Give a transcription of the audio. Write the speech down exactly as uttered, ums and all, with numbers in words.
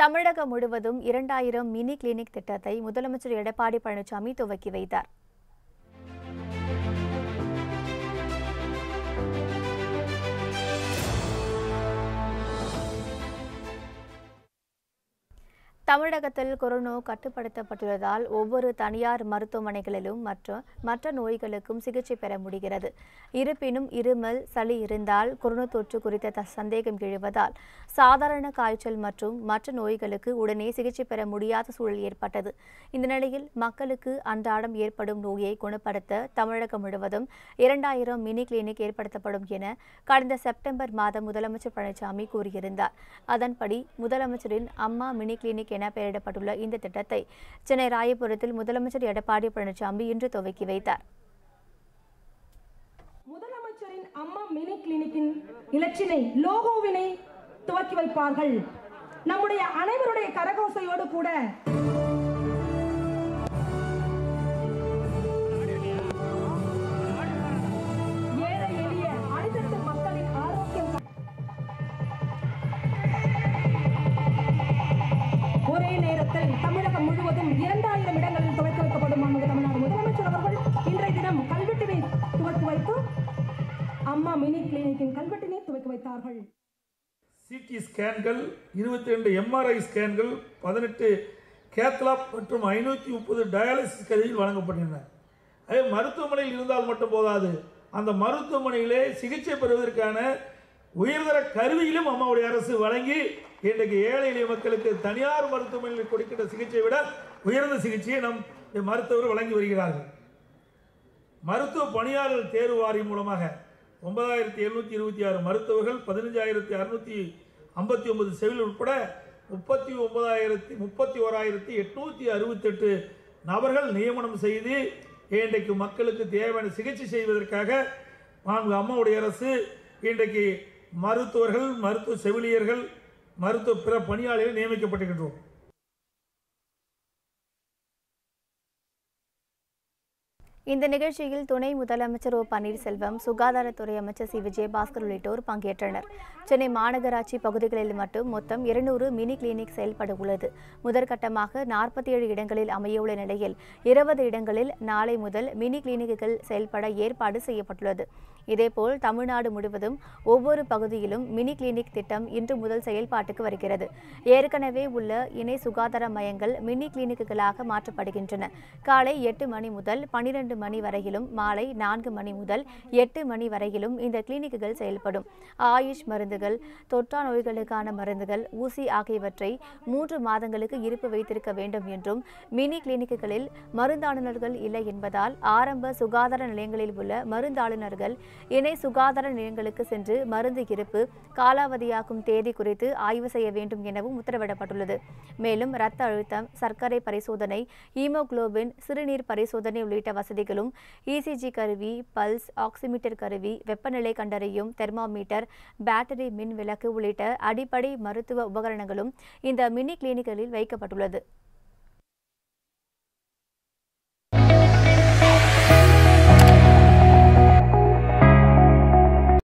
தமிழகம் முழுவதும் இரண்டாயிரம் mini clinic திட்டத்தை முதலமைச்சர் எடப்பாடி பழனிசாமி துவக்கி வைத்தார். தமிழகத்தில் கொரோனா கட்டுப்படுத்தப்பட்டுள்ளதால் ஒவ்வொரு தனியார் மருத்துவமனைகளிலும் மற்றும் மற்ற நோய்களுக்கும் சிகிச்சை பெற முடிகிறது. இருப்பினும் இருமல், சளி இருந்தால் கொரோனா தொற்று குறித்த சந்தேகம் எழுவதால் சாதாரண காய்ச்சல் மற்றும் மற்ற நோய்களுக்கு உடனே சிகிச்சை பெற முடியாத சூழல் ஏற்பட்டது. இந்த நிலையில் மக்களுக்கு அன்றாடம் ஏற்படும் நோயை குணப்படுத்த தமிழகம் முழுவதும் இரண்டாயிரம் மினி கிளினிக் ஏற்படுத்தப்படும் என கடந்த செப்டம்பர் மாதம் முதலமைச்சர் பழனிசாமி கூறியிருந்தார். அதன்படி முதலமைச்சரின் அம்மா மினி கிளினிக் பெயரிடப்பட்டுள்ள இந்த திட்டத்தை சென்னை ராயபுரத்தில் முதலமைச்சர் எடப்பாடி பழனிசாமி இன்று துவக்கி வைத்தார். முதலமைச்சரின் அம்மா மினி கிளினிக்கின் இலச்சினை லோகோவினை துவக்கி வைப்பார்கள். நம்முடைய அனைவருடைய கரகோசையோடு கூட தமிழகம் முழுவதும் இரண்டாயிரம் இடங்களில் துவக்கி வைக்கப்படும். தமிழ்நாடு முதலமைச்சர் அவர்கள் இன்றைய தினம் கல்வெட்டினை துவக்கி வைத்து அம்மா மினி கிளினிக்கின் கல்வெட்டினை துவக்கி வைத்தார்கள். சிடி ஸ்கேன்கள், இருபத்தி ரெண்டு எம்ஆர்ஐ ஸ்கேன்கள், பதினெட்டு கேத்லாப் மற்றும் ஐநூற்றி முப்பது டயாலிசிஸ் கருவிகள் வழங்கப்பட்டன. அதே மருத்துவமனையில் இருந்தால் மட்டும் போதாது, அந்த மருத்துவமனையிலே சிகிச்சை பெறுவதற்கான உயர்தர கருவியிலும் அம்மாவுடைய அரசு வழங்கி இன்றைக்கு ஏழை எளிய மக்களுக்கு தனியார் மருத்துவமனையில் கொடுக்கின்ற சிகிச்சையை விட உயர்ந்த சிகிச்சையை நம் மருத்துவர் வழங்கி வருகிறார்கள். மருத்துவ பணியாளர் தேர்வு வாரியம் மூலமாக ஒன்பதாயிரத்தி எழுநூற்றி இருபத்தி ஆறு மருத்துவர்கள், பதினஞ்சாயிரத்தி அறுநூற்றி ஐம்பத்தி ஒன்பது செவில் உட்பட முப்பத்தி ஒன்பதாயிரத்தி முப்பத்தி ஓராயிரத்தி எட்நூற்றி அறுபத்தி எட்டு நபர்கள் நியமனம் செய்து இன்றைக்கு மக்களுக்கு தேவையான சிகிச்சை செய்வதற்காக நான்கு அம்மாவுடைய அரசு இன்றைக்கு மருத்துவர்கள், மருத்துவ செவிலியர்கள், மருத்துவ பிற பணியாளர்கள் நியமிக்கப்பட்டிருக்கின்றோம். இந்த நிகழ்ச்சியில் துணை முதலமைச்சர் ஓ பன்னீர்செல்வம், சுகாதாரத்துறை அமைச்சர் சி விஜயபாஸ்கர் உள்ளிட்டோர் பங்கேற்றனர். சென்னை மாநகராட்சி பகுதிகளில் மட்டும் மொத்தம் இருநூறு மினி கிளினிக் செயல்பட உள்ளது. முதற்கட்டமாக நாற்பத்தி ஏழு இடங்களில் அமையவுள்ள நிலையில் இருபது இடங்களில் நாளை முதல் மினி கிளினிக்குகள் செயல்பட ஏற்பாடு செய்யப்பட்டுள்ளது. இதேபோல் தமிழ்நாடு முழுவதும் ஒவ்வொரு பகுதியிலும் மினி கிளினிக் திட்டம் இன்று முதல் செயல்பாட்டுக்கு வருகிறது. ஏற்கனவே உள்ள இணை சுகாதார மையங்கள் மினி கிளினிக்குகளாக மாற்றப்படுகின்றன. காலை எட்டு மணி முதல் பனிரெண்டு மணி வரையிலும், மாலை நான்கு மணி முதல் எட்டு மணி வரையிலும் இந்த கிளினிக்குகள் செயல்படும். ஆயுஷ் மருந்துகள், தொற்றா நோய்களுக்கான மருந்துகள், ஊசி ஆகியவற்றை மூன்று மாதங்களுக்கு இருப்பு வைத்திருக்க வேண்டும் என்றும், மினி கிளினிக்குகளில் மருந்தாளுநர்கள் இல்லை என்பதால் ஆரம்ப சுகாதார நிலையங்களில் உள்ள மருந்தாளுநர்கள் இணை சுகாதார நிலையங்களுக்கு சென்று மருந்து இருப்பு காலாவதியாக்கும் தேதி குறித்து ஆய்வு செய்ய வேண்டும் எனவும் உத்தரவிடப்பட்டுள்ளது. மேலும் இரத்த அழுத்தம், சர்க்கரை பரிசோதனை, ஹீமோகுளோபின், சிறுநீர் பரிசோதனை உள்ளிட்ட வசதிகளும், இசிஜி கருவி, பல்ஸ் ஆக்சிமீட்டர் கருவி, வெப்பநிலை கண்டறியும் தெர்மாமீட்டர், பேட்டரி மின் விளக்கு உள்ளிட்ட அடிப்படை மருத்துவ உபகரணங்களும் இந்த மினி கிளினிக்களில் வைக்கப்பட்டுள்ளது.